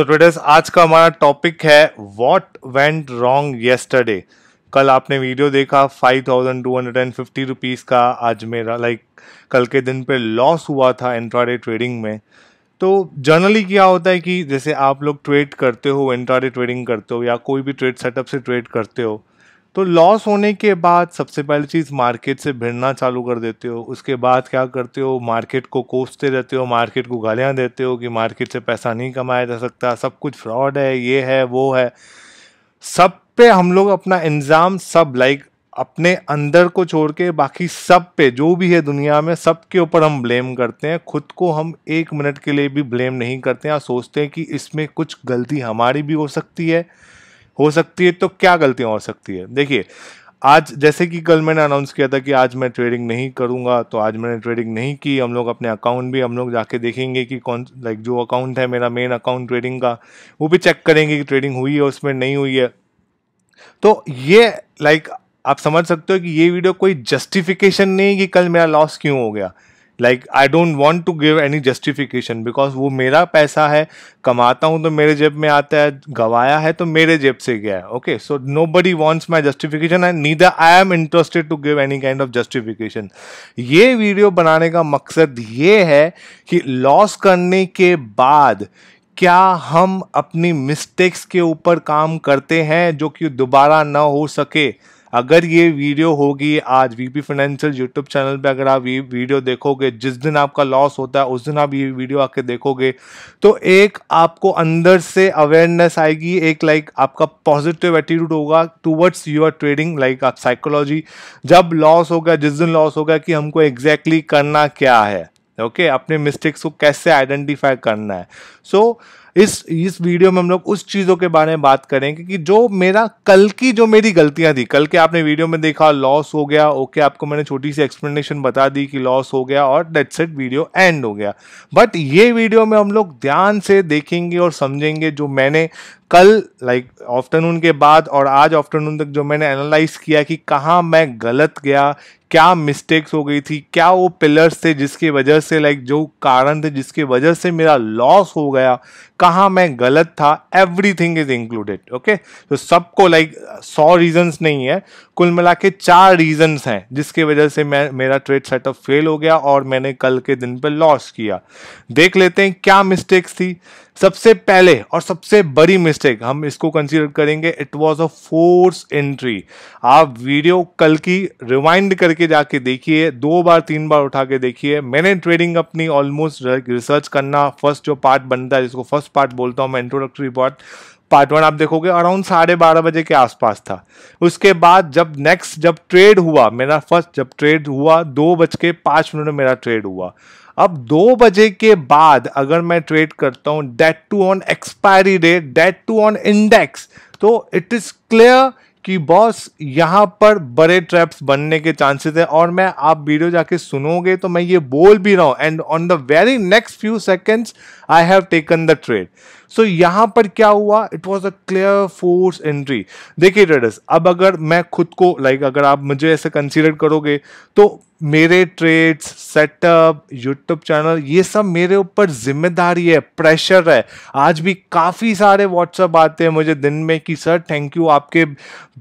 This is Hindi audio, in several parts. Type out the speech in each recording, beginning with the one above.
सो ट्रेडर्स, आज का हमारा टॉपिक है व्हाट वेंट रॉन्ग येस्टरडे। कल आपने वीडियो देखा 5,250 रुपीज़ का, आज मेरा कल के दिन पे लॉस हुआ था इंट्राडे ट्रेडिंग में। तो जनरली क्या होता है कि जैसे आप लोग ट्रेड करते हो, इंट्राडे ट्रेडिंग करते हो या कोई भी ट्रेड सेटअप से ट्रेड करते हो, तो लॉस होने के बाद सबसे पहली चीज़ मार्केट से भिड़ना चालू कर देते हो। उसके बाद क्या करते हो, मार्केट को कोसते रहते हो, मार्केट को गालियाँ देते हो कि मार्केट से पैसा नहीं कमाया जा सकता, सब कुछ फ्रॉड है, ये है वो है। सब पे हम लोग अपना इल्ज़ाम, सब अपने अंदर को छोड़ के बाकी सब पे जो भी है दुनिया में, सब के ऊपर हम ब्लेम करते हैं। खुद को हम एक मिनट के लिए भी ब्लेम नहीं करते हैं। सोचते हैं कि इसमें कुछ गलती हमारी भी हो सकती है, तो क्या गलतियाँ हो सकती है। देखिए, आज जैसे कि कल मैंने अनाउंस किया था कि आज मैं ट्रेडिंग नहीं करूँगा, तो आज मैंने ट्रेडिंग नहीं की। हम लोग अपने अकाउंट भी हम लोग जाके देखेंगे कि कौन जो अकाउंट है मेरा मेन अकाउंट ट्रेडिंग का, वो भी चेक करेंगे कि ट्रेडिंग हुई है उसमें नहीं हुई है। तो ये आप समझ सकते हो कि ये वीडियो कोई जस्टिफिकेशन नहीं कि कल मेरा लॉस क्यों हो गया। I don't want to give any justification because वो मेरा पैसा है, कमाता हूँ तो मेरे जेब में आता है, गवाया है तो मेरे जेब से गया है। Okay, so nobody wants my justification and neither I am interested to give any kind of justification. ये वीडियो बनाने का मकसद ये है कि लॉस करने के बाद क्या हम अपनी मिस्टेक्स के ऊपर काम करते हैं जो कि दोबारा ना हो सके। अगर ये वीडियो होगी आज वीपी फाइनेंशियल यूट्यूब चैनल पे, अगर आप ये वीडियो देखोगे जिस दिन आपका लॉस होता है, उस दिन आप ये वीडियो आके देखोगे तो एक आपको अंदर से अवेयरनेस आएगी, एक आपका पॉजिटिव एटीट्यूड होगा टुवर्ड्स योर ट्रेडिंग। आप साइकोलॉजी जब लॉस होगा, जिस दिन लॉस होगा, कि हमको एग्जैक्टली करना क्या है। ओके, अपने मिस्टेक्स को कैसे आइडेंटिफाई करना है। इस वीडियो में हम लोग उस चीज़ों के बारे में बात करेंगे कि जो मेरी गलतियां थी। कल के आपने वीडियो में देखा लॉस हो गया, ओके, आपको मैंने छोटी सी एक्सप्लेनेशन बता दी कि लॉस हो गया और दैट्स इट, वीडियो एंड हो गया। बट ये वीडियो में हम लोग ध्यान से देखेंगे और समझेंगे जो मैंने कल आफ्टरनून के बाद और आज आफ्टरनून तक जो मैंने एनालाइज किया कि कहाँ मैं गलत गया, क्या मिस्टेक्स हो गई थी, क्या वो पिलर्स थे जिसकी वजह से जो कारण थे जिसकी वजह से मेरा लॉस हो गया, कहाँ मैं गलत था। Everything is included. ओके, तो सबको 100 रीजंस नहीं है, कुल मिला के 4 रीजंस हैं जिसके वजह से मेरा ट्रेड सेटअप फेल हो गया और मैंने कल के दिन पे लॉस किया। देख लेते हैं क्या मिस्टेक्स थी। सबसे पहले और सबसे बड़ी मिस्टेक हम इसको कंसीडर करेंगे, it was a force entry. आप वीडियो कल की रिवाइंड करके जाके देखिए, 2 बार 3 बार उठा के देखिए। मैंने ट्रेडिंग अपनी ऑलमोस्ट रिसर्च करना, फर्स्ट जो पार्ट बनता है जिसको फर्स्ट पार्ट बोलता हूँ मैं, इंट्रोडक्टरी पार्ट 1, आप देखोगे अराउंड 12:30 बजे के आसपास था। उसके बाद जब ट्रेड हुआ मेरा फर्स्ट, जब ट्रेड हुआ 2:05 में मेरा ट्रेड हुआ। अब 2 बजे के बाद अगर मैं ट्रेड करता हूँ date to on expiry date, date to on index, तो इट इज क्लियर कि बॉस यहाँ पर बड़े ट्रैप्स बनने के चांसेस है। और मैं, आप वीडियो जाके सुनोगे तो मैं ये बोल भी रहा हूँ and on the very next few seconds I have taken the trade. So यहाँ पर क्या हुआ, it was a clear force entry. देखिए ट्रेडर्स, अब अगर मैं खुद को अगर आप मुझे ऐसे कंसीडर करोगे तो मेरे ट्रेड्स, सेटअप, यूट्यूब चैनल, ये सब मेरे ऊपर जिम्मेदारी है, प्रेशर है। आज भी काफ़ी सारे व्हाट्सएप आते हैं मुझे दिन में कि सर थैंक यू, आपके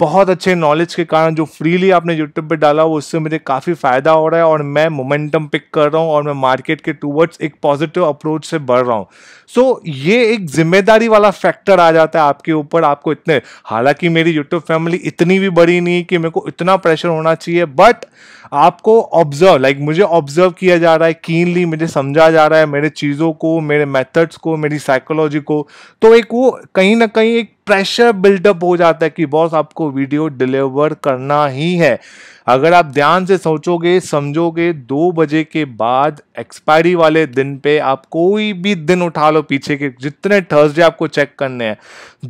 बहुत अच्छे नॉलेज के कारण जो फ्रीली आपने यूट्यूब पे डाला वो, उससे मुझे काफ़ी फ़ायदा हो रहा है और मैं मोमेंटम पिक कर रहा हूँ और मैं मार्केट के टूवर्ड्स एक पॉजिटिव अप्रोच से बढ़ रहा हूँ। सो ये एक जिम्मेदारी वाला फैक्टर आ जाता है आपके ऊपर। आपको इतने, हालांकि मेरी यूट्यूब फैमिली इतनी भी बड़ी नहीं कि मेरे को इतना प्रेशर होना चाहिए, बट आपको ऑब्जर्व, मुझे ऑब्जर्व किया जा रहा है कीनली, मुझे समझा जा रहा है मेरे चीज़ों को, मेरे मेथड्स को, मेरी साइकोलॉजी को। तो एक वो कहीं ना कहीं एक प्रेशर बिल्डअप हो जाता है कि बॉस आपको वीडियो डिलीवर करना ही है। अगर आप ध्यान से सोचोगे, समझोगे, 2 बजे के बाद एक्सपायरी वाले दिन पे, आप कोई भी दिन उठा लो, पीछे के जितने थर्सडे आपको चेक करने हैं,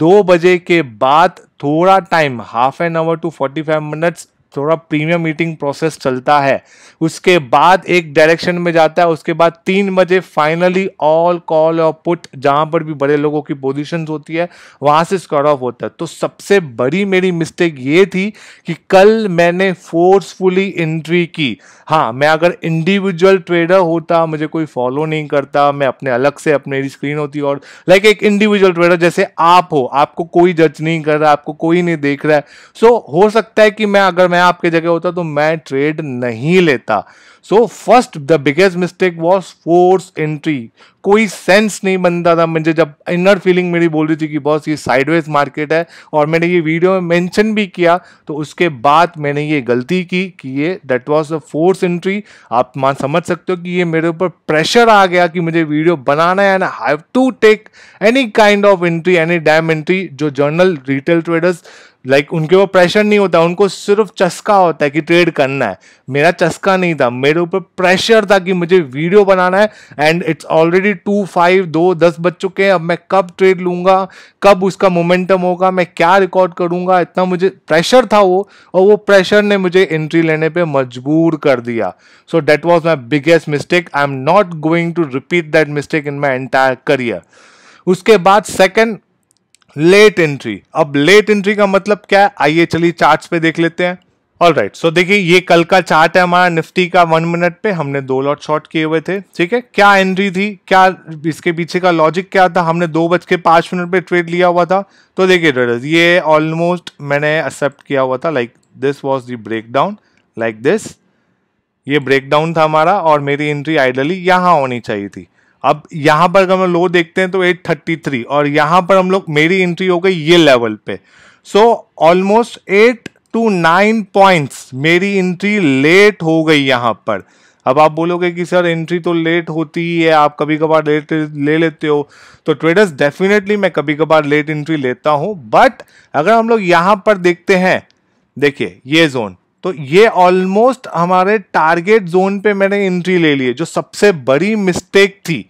2 बजे के बाद थोड़ा time, half an hour to 45 minutes थोड़ा प्रीमियम ईटिंग प्रोसेस चलता है, उसके बाद एक डायरेक्शन में जाता है, उसके बाद 3 बजे फाइनली ऑल कॉल और पुट जहां पर भी बड़े लोगों की पोजीशंस होती है वहां से स्क्वाड ऑफ होता है। तो सबसे बड़ी मेरी मिस्टेक ये थी कि कल मैंने फोर्सफुली एंट्री की। हाँ, मैं अगर इंडिविजुअल ट्रेडर होता, मुझे कोई फॉलो नहीं करता, मैं अपने अलग से अपनी स्क्रीन होती और लाइक एक इंडिविजुअल ट्रेडर जैसे आप हो, आपको कोई जज नहीं कर रहा, आपको कोई नहीं देख रहा है, सो हो सकता है कि अगर मैं आपके जगह होता तो मैं ट्रेड नहीं लेता। So first the biggest mistake was force entry. कोई सेंस नहीं बनता था मुझे, जब इनर फीलिंग मेरी बोल रही थी कि बॉस ये साइडवेज मार्केट है, और मैंने ये वीडियो में मेंशन भी किया। तो उसके बाद मैंने ये गलती की कि ये that was a force entry. आप समझ सकते हो कि ये मेरे ऊपर प्रेशर आ गया कि मुझे वीडियो बनाना है and I have to take any kind of entry, any damn entry. जो जर्नल रिटेल ट्रेडर्स उनके वो प्रेशर नहीं होता, उनको सिर्फ चस्का होता है कि ट्रेड करना है। मेरा चस्का नहीं था, मेरे ऊपर प्रेशर था कि मुझे वीडियो बनाना है एंड इट्स ऑलरेडी 2:05, 2:10 बज चुके हैं। अब मैं कब ट्रेड लूंगा, कब उसका मोमेंटम होगा, मैं क्या रिकॉर्ड करूंगा, इतना मुझे प्रेशर था वो, और वो प्रेशर ने मुझे एंट्री लेने पे मजबूर कर दिया। So that was my biggest mistake. I am not going to repeat that mistake in my entire career. उसके बाद सेकेंड, लेट एंट्री। अब लेट एंट्री का मतलब क्या है, आइए चलिए चार्ट्स पे देख लेते हैं। ऑलराइट, सो देखिए ये कल का चार्ट है हमारा निफ्टी का। 1 मिनट पे हमने 2 लॉट शॉर्ट किए हुए थे, ठीक है। क्या एंट्री थी, क्या इसके पीछे का लॉजिक क्या था, हमने 2:05 पे ट्रेड लिया हुआ था। तो देखिए ये ऑलमोस्ट मैंने एक्सेप्ट किया हुआ था, like this was the break down, like this ये ब्रेक डाउन था हमारा, और मेरी एंट्री आइडियली यहाँ होनी चाहिए थी। अब यहाँ पर अगर हम लो देखते हैं तो 833, और यहाँ पर हम लोग मेरी एंट्री हो गई ये लेवल पे। सो ऑलमोस्ट 8 to 9 पॉइंट्स मेरी एंट्री लेट हो गई यहाँ पर। अब आप बोलोगे कि सर एंट्री तो लेट होती ही है, आप कभी कभार लेट ले लेते हो। तो ट्रेडर्स डेफिनेटली मैं कभी कभार लेट एंट्री लेता हूँ, बट अगर हम लोग यहाँ पर देखते हैं, देखिए ये जोन, तो ये ऑलमोस्ट हमारे टारगेट जोन पे मैंने एंट्री ले ली है, जो सबसे बड़ी मिस्टेक थी।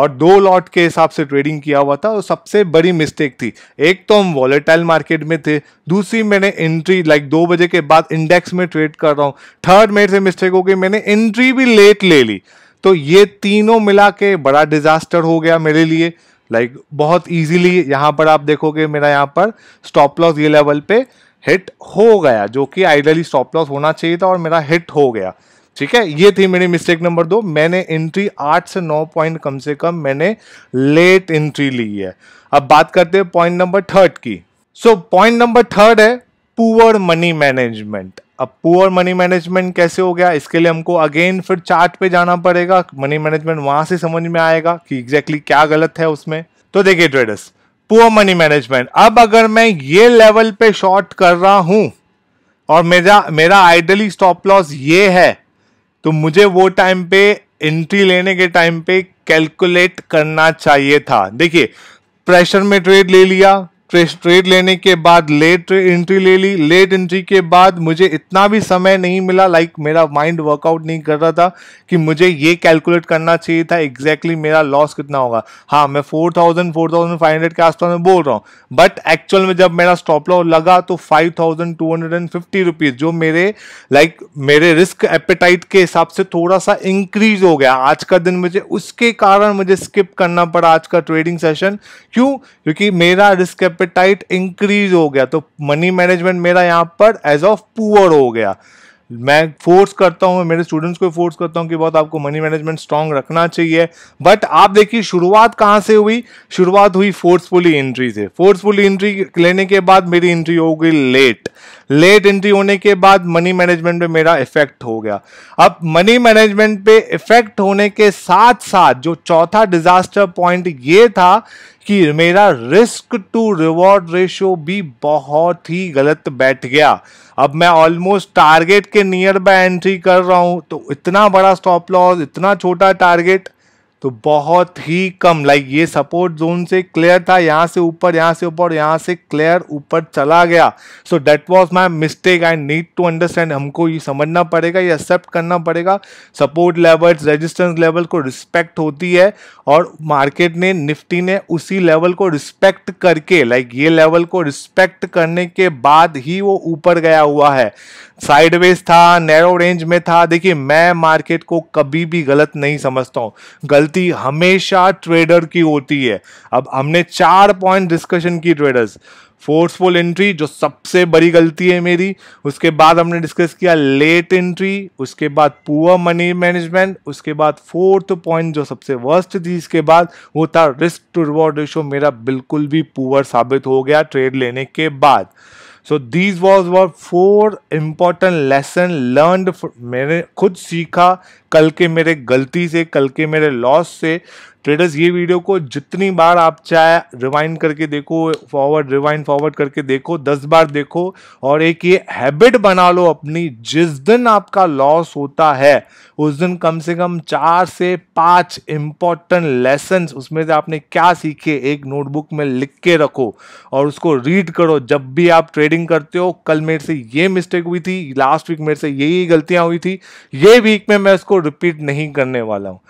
और 2 लॉट के हिसाब से ट्रेडिंग किया हुआ था, वो सबसे बड़ी मिस्टेक थी। एक तो हम वॉलेटाइल मार्केट में थे, दूसरी मैंने एंट्री लाइक 2 बजे के बाद इंडेक्स में ट्रेड कर रहा हूँ, थर्ड मेरे से मिस्टेक हो गई, मैंने एंट्री भी लेट ले ली। तो ये तीनों मिला के बड़ा डिजास्टर हो गया मेरे लिए। लाइक बहुत ईजिली यहाँ पर आप देखोगे मेरा यहाँ पर स्टॉप लॉस ये लेवल पे हिट हो गया, जो कि आइडियली स्टॉप लॉस होना चाहिए था, और मेरा हिट हो गया, ठीक है। ये थी मेरी मिस्टेक नंबर 2। मैंने एंट्री 8 से 9 पॉइंट कम से कम मैंने लेट एंट्री ली है। अब बात करते हैं पॉइंट नंबर 3rd की। सो पॉइंट नंबर 3rd है पुअर मनी मैनेजमेंट। अब पुअर मनी मैनेजमेंट कैसे हो गया, इसके लिए हमको अगेन फिर चार्ट पे जाना पड़ेगा, मनी मैनेजमेंट वहां से समझ में आएगा कि एग्जैक्टली क्या गलत है उसमें। तो देखिए ट्रेडर्स, पुअर मनी मैनेजमेंट। अब अगर मैं ये लेवल पे शॉर्ट कर रहा हूं और मेरा आइडियली स्टॉप लॉस ये है, तो मुझे वो टाइम पे एंट्री लेने के टाइम पे कैलकुलेट करना चाहिए था। देखिए प्रेशर में ट्रेड ले लिया, ट्रेड लेने के बाद लेट एंट्री ले ली, लेट एंट्री के बाद मुझे इतना भी समय नहीं मिला, लाइक मेरा माइंड वर्कआउट नहीं कर रहा था कि मुझे ये कैलकुलेट करना चाहिए था एग्जैक्टली मेरा लॉस कितना होगा। हाँ, मैं 4,000, 4,500 के आसपास में बोल रहा हूँ, बट एक्चुअल में जब मेरा स्टॉप लॉस लगा तो 5,250 रुपीज़, जो मेरे मेरे रिस्क एपेटाइट के हिसाब से थोड़ा सा इंक्रीज हो गया। आज का दिन मुझे उसके कारण मुझे स्किप करना पड़ा आज का ट्रेडिंग सेशन। क्यों? क्योंकि मेरा रिस्क एपेटाइट इंक्रीज हो गया। तो मनी मैनेजमेंट मेरा यहाँ पर एज ऑफ पुअर हो गया। मैं फोर्स करता हूँ, मेरे स्टूडेंट्स को फोर्स करता हूँ कि बहुत आपको मनी मैनेजमेंट स्ट्रांग रखना चाहिए, बट आप देखिए शुरुआत कहाँ से हुई, शुरुआत हुई फोर्सफुली एंट्री से। फोर्सफुली एंट्री लेने के बाद मेरी एंट्री हो गई लेट, लेट एंट्री होने के बाद मनी मैनेजमेंट पे मेरा इफेक्ट हो गया। अब मनी मैनेजमेंट पे इफेक्ट होने के साथ साथ जो चौथा डिजास्टर पॉइंट ये था कि मेरा रिस्क टू रिवॉर्ड रेशियो भी बहुत ही गलत बैठ गया। अब मैं ऑलमोस्ट टारगेट के नियर बाय एंट्री कर रहा हूं, तो इतना बड़ा स्टॉप लॉस, इतना छोटा टारगेट, तो बहुत ही कम, लाइक ये सपोर्ट जोन से क्लियर था, यहाँ से ऊपर, यहाँ से ऊपर, यहाँ से क्लियर ऊपर चला गया। So that was my mistake. I need to understand, हमको ये समझना पड़ेगा, ये एक्सेप्ट करना पड़ेगा। सपोर्ट लेवल्स, रेजिस्टेंस लेवल को रिस्पेक्ट होती है और मार्केट ने, निफ्टी ने उसी लेवल को रिस्पेक्ट करके, लाइक ये लेवल को रिस्पेक्ट करने के बाद ही वो ऊपर गया हुआ है। साइडवेज था, नैरो रेंज में था। देखिए, मैं मार्केट को कभी भी गलत नहीं समझता हूँ, गलती हमेशा ट्रेडर की होती है। अब हमने 4 पॉइंट डिस्कशन की, ट्रेडर्स फोर्सफुल एंट्री जो सबसे बड़ी गलती है मेरी, उसके बाद हमने डिस्कस किया लेट एंट्री, उसके बाद पुअर मनी मैनेजमेंट, उसके बाद 4th पॉइंट जो सबसे वर्स्ट थी इसके बाद, वो था रिस्क टू रिवॉर्ड रेशो मेरा बिल्कुल भी पुअर साबित हो गया ट्रेड लेने के बाद। So these was were 4 important lesson learned, मैंने खुद सीखा कल के मेरे गलती से, कल के मेरे लॉस से। ट्रेडर्स, ये वीडियो को जितनी बार आप चाहे रिवाइंड करके देखो, फॉरवर्ड रिवाइंड फॉरवर्ड करके देखो, 10 बार देखो और एक ये हैबिट बना लो अपनी, जिस दिन आपका लॉस होता है उस दिन कम से कम 4 से 5 इम्पॉर्टेंट लेसन्स, उसमें से आपने क्या सीखे, एक नोटबुक में लिख के रखो और उसको रीड करो जब भी आप ट्रेडिंग करते हो। कल मेरे से ये मिस्टेक हुई थी, लास्ट वीक मेरे से यही गलतियाँ हुई थी, ये वीक में मैं इसको रिपीट नहीं करने वाला हूँ।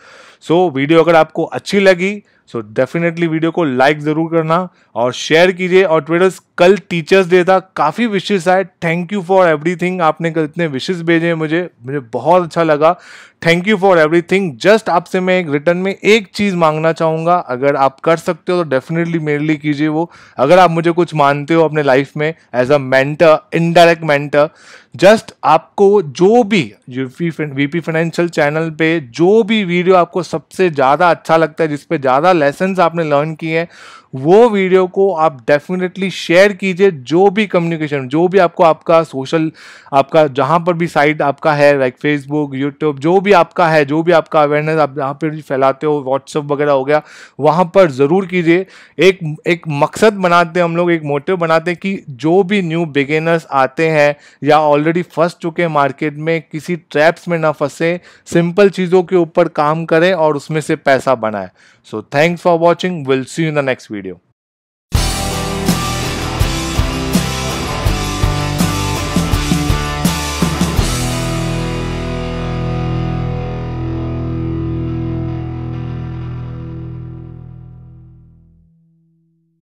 सो वीडियो अगर आपको अच्छी लगी सो डेफिनेटली वीडियो को लाइक ज़रूर करना और शेयर कीजिए। और ट्रेडर्स, कल टीचर्स डे था, काफ़ी विशेष आए, थैंक यू फॉर एवरीथिंग। आपने कल इतने विशेष भेजे मुझे बहुत अच्छा लगा, thank you for everything. Just आपसे मैं एक रिटर्न में एक चीज़ मांगना चाहूँगा, अगर आप कर सकते हो तो डेफिनेटली मेरे लिए कीजिए वो। अगर आप मुझे कुछ मानते हो अपने लाइफ में as a mentor, indirect mentor, just आपको जो भी वीपी फाइनेंशियल चैनल पे जो भी वीडियो आपको सबसे ज़्यादा अच्छा लगता है, जिसपे ज़्यादा लेसन्स आपने लर्न किए हैं, वो वीडियो को आप डेफिनेटली शेयर कीजिए। जो भी कम्युनिकेशन, जो भी आपको आपका सोशल, आपका जहाँ पर भी साइट आपका है, लाइक फेसबुक, यूट्यूब, जो भी आपका है, जो भी आपका अवेयरनेस आप जहाँ पर भी फैलाते हो, व्हाट्सअप वगैरह हो गया, वहाँ पर ज़रूर कीजिए। एक मकसद बनाते हैं हम लोग, एक मोटिव बनाते हैं कि जो भी न्यू बिगिनर्स आते हैं या ऑलरेडी फंस चुके मार्केट में, किसी ट्रैप्स में ना फंसे, सिंपल चीज़ों के ऊपर काम करें और उसमें से पैसा बनाए। So thanks for watching, will see you in the next video.